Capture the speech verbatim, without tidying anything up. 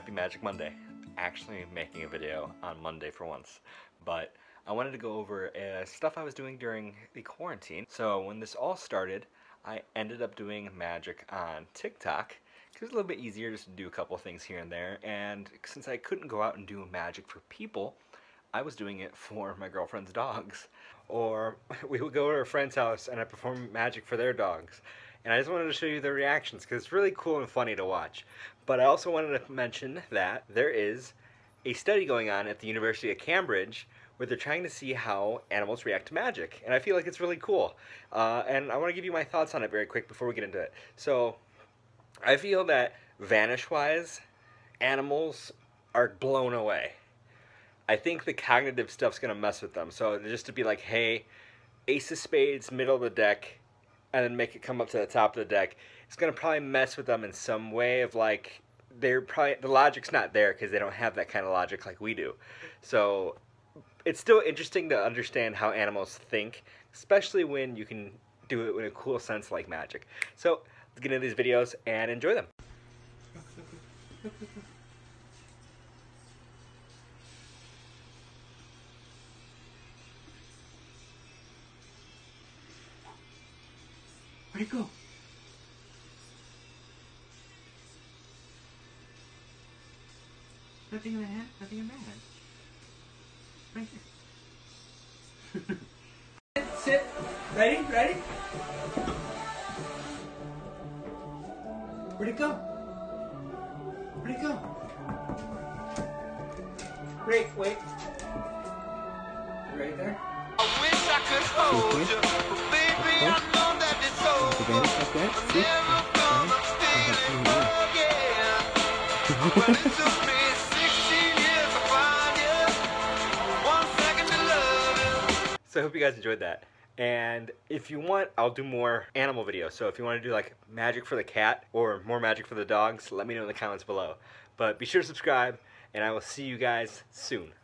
Happy Magic Monday. Actually making a video on Monday for once, but I wanted to go over uh, stuff I was doing during the quarantine. So when this all started, I ended up doing magic on TikTok because it's a little bit easier just to do a couple things here and there, and since I couldn't go out and do magic for people, I was doing it for my girlfriend's dogs. Or we would go to a friend's house and I perform magic for their dogs. And I just wanted to show you their reactions because it's really cool and funny to watch. But I also wanted to mention that there is a study going on at the University of Cambridge where they're trying to see how animals react to magic. And I feel like it's really cool. Uh, and I want to give you my thoughts on it very quick before we get into it. So I feel that vanish-wise, animals are blown away. I think the cognitive stuff's going to mess with them. So just to be like, hey, ace of spades, middle of the deck, and then make it come up to the top of the deck, it's going to probably mess with them in some way of like, they're probably, the logic's not there because they don't have that kind of logic like we do. So it's still interesting to understand how animals think, especially when you can do it in a cool sense like magic. So let's get into these videos and enjoy them. Where'd it go? Nothing in the hand, nothing in the hand. Right here. Sit, sit. Ready, ready? Where'd it go? Where'd it go? Wait, wait. Right there. I wish I could hold you, but baby, I know that it's over. Never gonna feel it again. But it took me sixteen years to find you. One second to love you. So I hope you guys enjoyed that. And if you want, I'll do more animal videos. So if you want to do like magic for the cat or more magic for the dogs, let me know in the comments below. But be sure to subscribe, and I will see you guys soon.